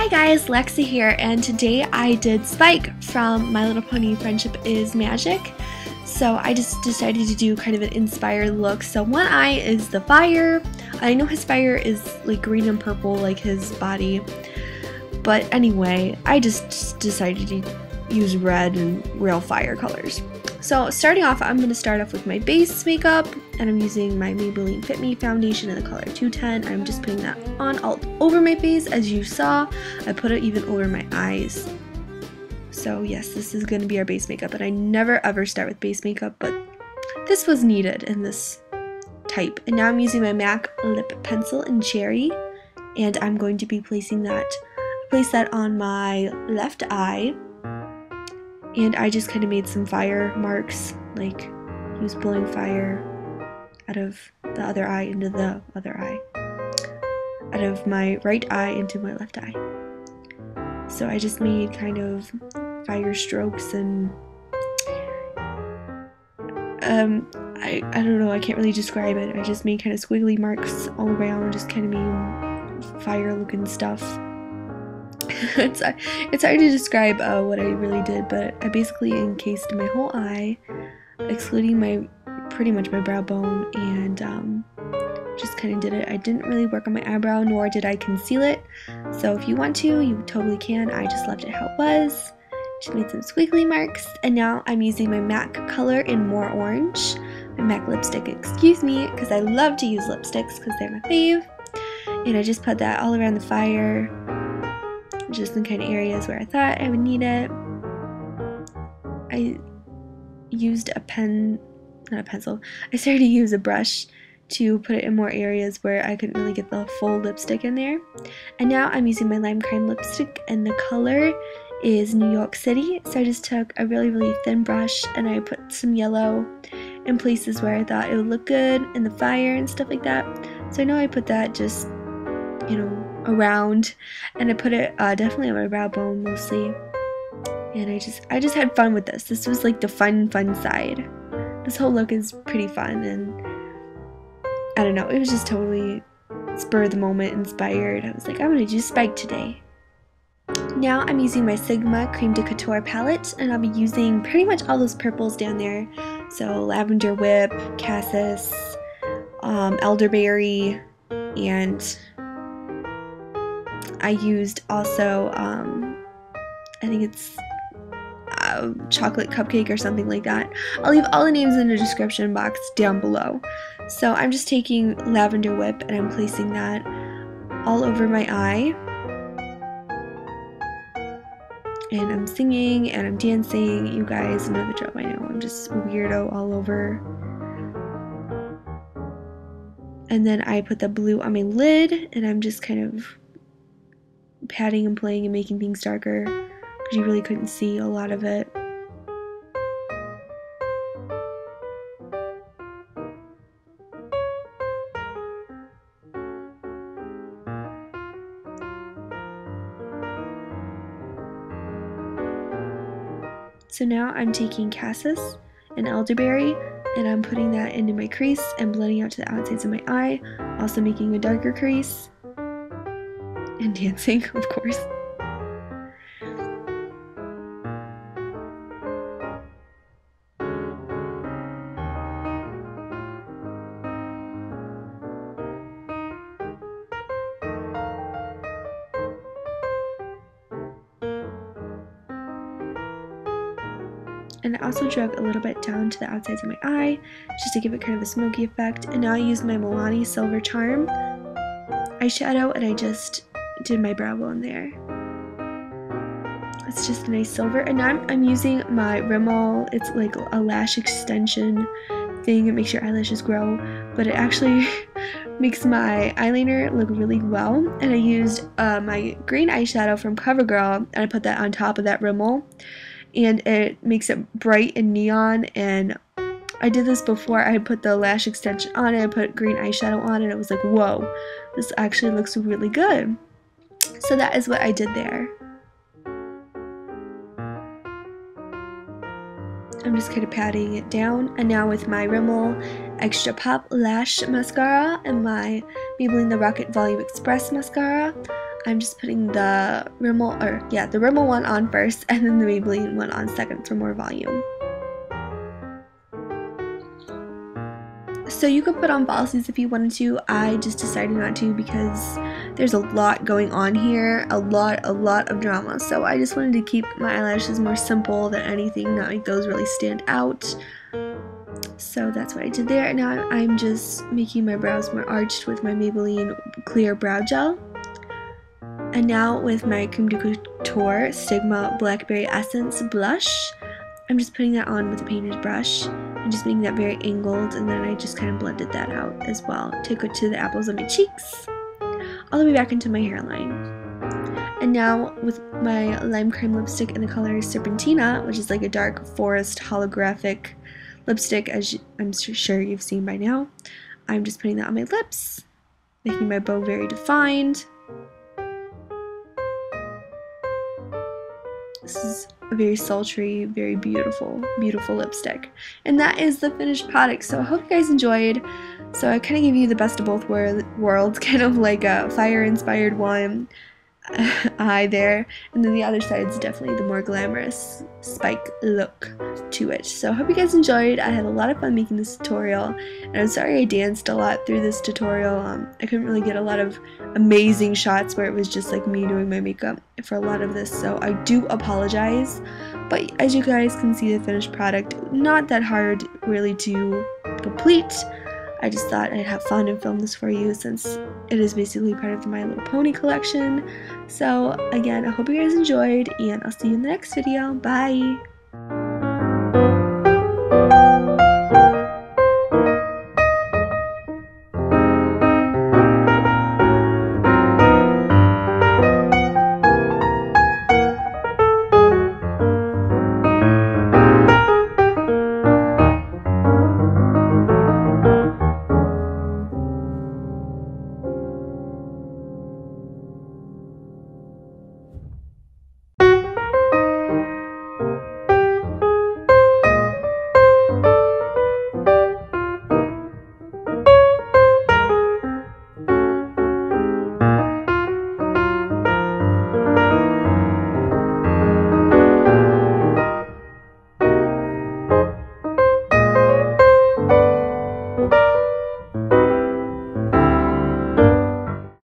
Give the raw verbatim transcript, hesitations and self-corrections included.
Hi guys, Lexi here, and today I did Spike from My Little Pony Friendship is Magic. So I just decided to do kind of an inspired look. So one eye is the fire. I know his fire is like green and purple like his body, but anyway, I just decided to use red and real fire colors. So starting off, I'm going to start off with my base makeup, and I'm using my Maybelline Fit Me foundation in the color two ten. I'm just putting that on all over my face. As you saw, I put it even over my eyes. So yes, this is going to be our base makeup, and I never ever start with base makeup, but this was needed in this type. And now I'm using my MAC lip pencil in Cherry, and I'm going to be placing that, place that on my left eye. And I just kind of made some fire marks, like he was blowing fire out of the other eye into the other eye, out of my right eye into my left eye. So I just made kind of fire strokes, and um, I, I don't know, I can't really describe it. I just made kind of squiggly marks all around, just kind of made fire looking stuff. it's, it's hard to describe uh, what I really did, but I basically encased my whole eye, excluding my pretty much my brow bone, and um, just kind of did it. I didn't really work on my eyebrow, nor did I conceal it, so if you want to, you totally can. I just left it how it was, just made some squiggly marks, and now I'm using my MAC color in More Orange, my MAC lipstick, excuse me, because I love to use lipsticks because they're my fave, and I just put that all around the fire, just in kind of areas where I thought I would need it. I used a pen, not a pencil, I started to use a brush to put it in more areas where I couldn't really get the full lipstick in there. And now I'm using my Lime Crime lipstick, and the color is New Yolk City. So I just took a really, really thin brush, and I put some yellow in places where I thought it would look good in the fire and stuff like that. So I know I put that just, you know, around, and I put it uh, definitely on my brow bone mostly, and I just I just had fun with this. This was like the fun fun side. This whole look is pretty fun, and I don't know, it was just totally spur of the moment inspired. I was like, I'm gonna do Spike today. Now I'm using my Sigma Cream de Couture palette, and I'll be using pretty much all those purples down there, so Lavender Whip, Cassis, um, Elderberry, and I used also, um, I think it's uh, chocolate cupcake or something like that. I'll leave all the names in the description box down below. So I'm just taking Lavender Whip, and I'm placing that all over my eye. And I'm singing and I'm dancing. You guys know the job, I know. I'm just a weirdo all over. And then I put the blue on my lid, and I'm just kind of patting and playing and making things darker because you really couldn't see a lot of it. So now I'm taking Cassis and Elderberry, and I'm putting that into my crease and blending out to the outsides of my eye, also making a darker crease. And dancing, of course. And I also drug a little bit down to the outsides of my eye, just to give it kind of a smoky effect. And now I use my Milani Silver Charm eyeshadow, and I just did my brow bone there. It's just a nice silver. And now I'm, I'm using my Rimmel, it's like a lash extension thing. It makes your eyelashes grow, but it actually makes my eyeliner look really well. And I used uh, my green eyeshadow from CoverGirl, and I put that on top of that Rimmel, and it makes it bright and neon. And I did this before I put the lash extension on, and I put green eyeshadow on, and it was like, whoa, this actually looks really good. So that is what I did there. I'm just kind of patting it down. And now with my Rimmel Extra Pop Lash Mascara and my Maybelline The Rocket Volume Express Mascara, I'm just putting the Rimmel, or yeah, the Rimmel one on first and then the Maybelline one on second for more volume. So you could put on falsies if you wanted to. I just decided not to because there's a lot going on here, a lot, a lot of drama. So I just wanted to keep my eyelashes more simple than anything, not make those really stand out. So that's what I did there. Now I'm just making my brows more arched with my Maybelline Clear Brow Gel. And now with my Creme de Couture Sigma Blackberry Essence Blush, I'm just putting that on with a painter's brush. I'm just making that very angled, and then I just kind of blended that out as well. Take it to the apples of my cheeks, all the way back into my hairline. And now with my Lime Crime lipstick in the color Serpentina, which is like a dark forest holographic lipstick, as I'm sure you've seen by now, I'm just putting that on my lips, making my bow very defined. This is a very sultry, very beautiful, beautiful lipstick. And that is the finished product. So I hope you guys enjoyed. So I kind of gave you the best of both wor worlds, kind of like a fire-inspired one eye there. And then the other side is definitely the more glamorous Spike look to it. So I hope you guys enjoyed. I had a lot of fun making this tutorial. And I'm sorry I danced a lot through this tutorial. Um, I couldn't really get a lot of amazing shots where it was just like me doing my makeup for a lot of this, so I do apologize, but as you guys can see, the finished product, not that hard really to complete. I just thought I'd have fun and film this for you since it is basically part of the My Little Pony collection. So again, I hope you guys enjoyed, and I'll see you in the next video. Bye!